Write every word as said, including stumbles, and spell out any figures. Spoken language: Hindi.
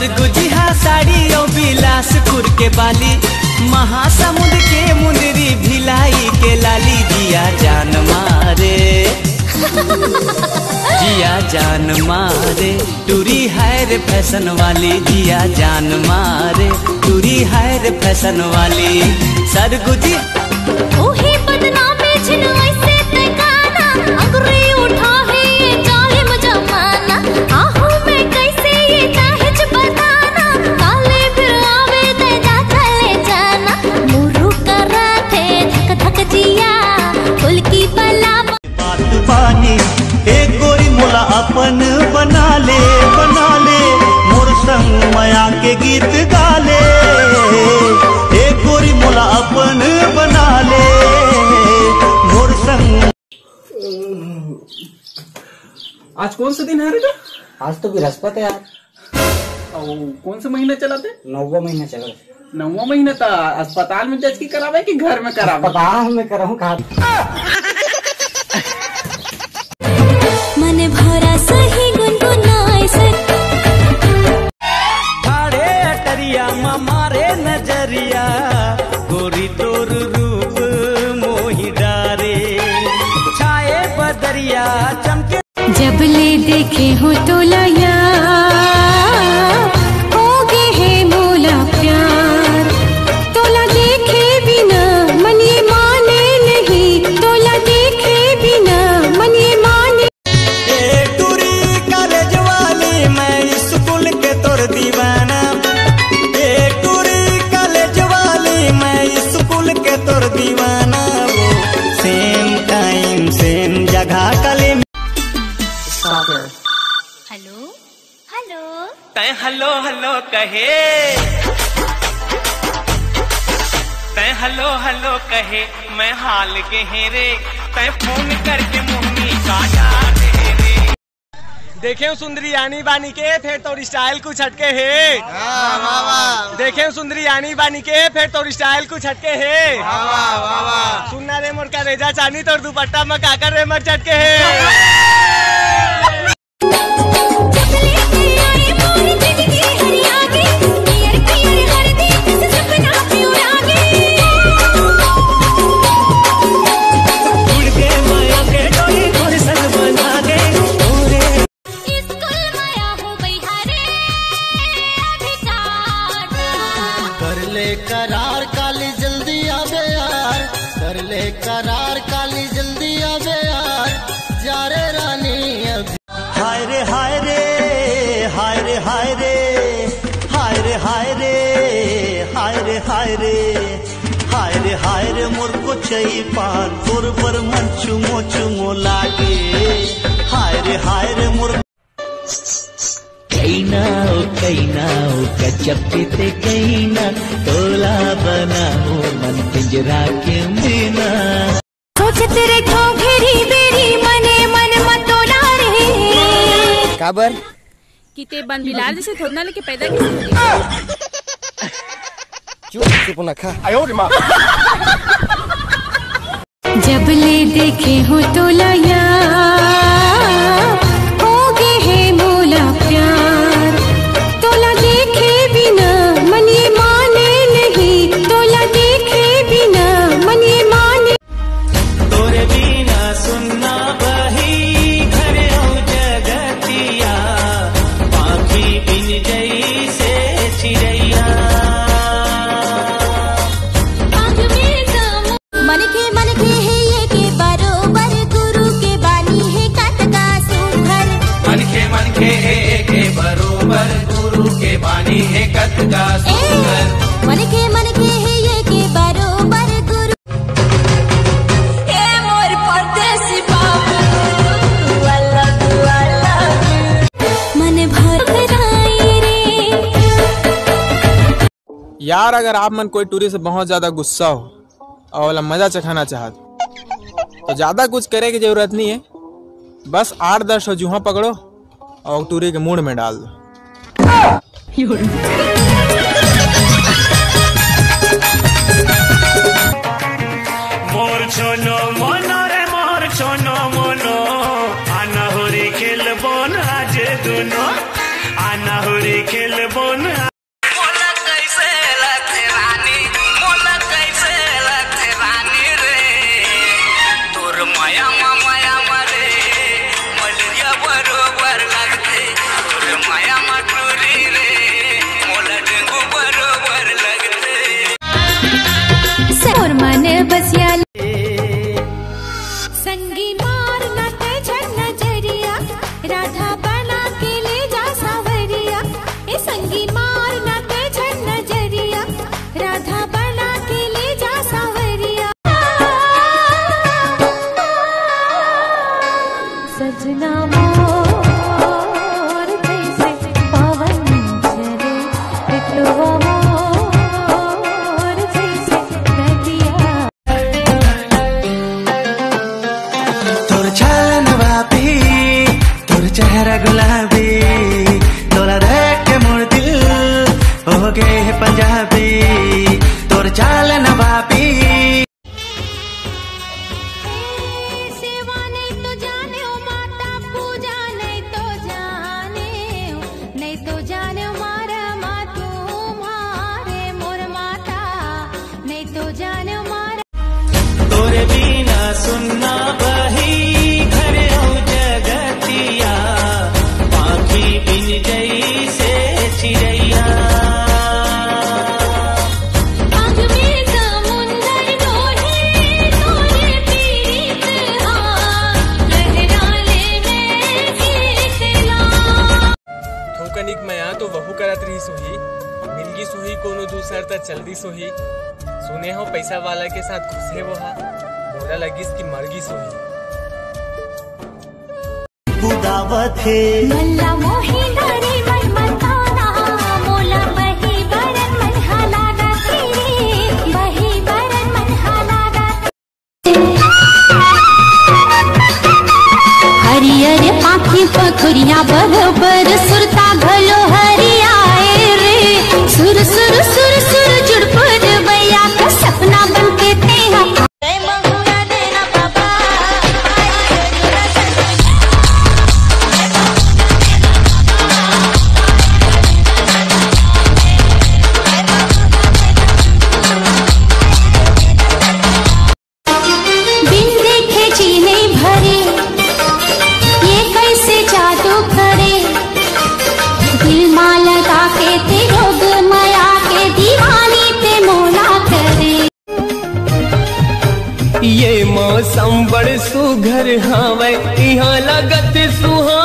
घर गुजिहा साड़ी और बिलासपुर के बाली, महासमुद के मुंदरी भिलाई के लाली। जिया जान मारे जिया जान मारे टूरी है रे फैशन वाली। जिया जान मारे टूरी है रे फैशन वाली। सरगुजी ओही बदनामे झिनवाई से ते गाना अंगुरी उठा है ये जालिम जमाना। आहू में कैसे ये दाहिज बताना, काले फिर आवे ते दाता ले जाना। मुरू करा थे धक धक जिया खुल की बला बात बानी। एक गोरी मोला अपन बना ले बना ले, मोर संग माया के गीत गा ले। एक गोरी मोला अपन बना ले, मोर संग। आज कौन सा दिन है रे? आज तो बृहस्पति है यार। और कौन सा महीना चलाते? नौवा महीना चलाते। नौवा महीना था। अस्पताल में जांच की करावे कि घर में करावे? अस्पताल में कराऊं कहा। भरा सही गुनगुनाए ठाड़े अटरिया मारे नजरिया, गोरी तोर रूप मोहि डारे। छाए बदरिया चमके जब ले देखे हो तो लया होगे है मोला प्यार। तोला देखे बिना मन ये माने नहीं, तोला देखे बिना मन ये हलो हलो कहे तैं हलो हलो कहे। मैं हाल के हेरे तैं फोन करके मुहनी काटा दे। देखे सुंदरी यानी बानी के फिर तो स्टाइल कुछ हटके है। देखे सुंदरी यानी बानी के फिर तो स्टाइल कुछ हटके है। सुनना रे मोर का रेजा चानी तोर दुपट्टा में काकर रे मर चटके है। करार काली जल्दी आ बे यार, जा रे रानी अब। हाय रे हाय रे हाय रे हाय रे हाय रे हाय रे हाय रे हाय रे हाय रे हाय रे मोर को चाहिए पान तोर पर मन चुमो चुमो लागे। हाय रे हाय रे मोर कैना ओ कैना ओ कचपे ते कैना, तोला बनाओ मन पिंजरा के बिना। सोचत रखो घेरी बेरी मने मन मतोला रे काबर किते बन बिलाल जैसे थोड़ना लेके पैदा क्यों चुप ना खा। आयो रे मां जब ले देखे हो तो लया होगे है मोला प्यार। मन के मन के है ये के बरोबर गुरु ए मोर परदेसी बाबू वाला वाला मन भर कराई रे। यार अगर आप मन कोई टूरी से बहुत ज्यादा गुस्सा हो और वाला मजा चखाना चाहते तो ज्यादा कुछ करे की जरूरत नहीं है। बस आठ दस हो जूहा पकड़ो और टूरी के मूड में डाल दो। मोर छोनो मोनो रे मोर छोनो मोनो आना होरी खेल बोन आज दोनों आना होरी खेल। बोना जल्दी सोही सुने हो पैसा वाला के साथ घुस है वो हा मोरा लगिस की मरगी सोही बुदावत है मल्ला मोही नारी मन मताना मोला बही बरन मन हलाना तेरे बही बरन मन हलाना हरियर आँखी पखुरिया बरोबर सुरता भलो हरियाए रे सुर सुर सुर सुर मौसम बड़ सुघर हावे यहाँ लगत सुहा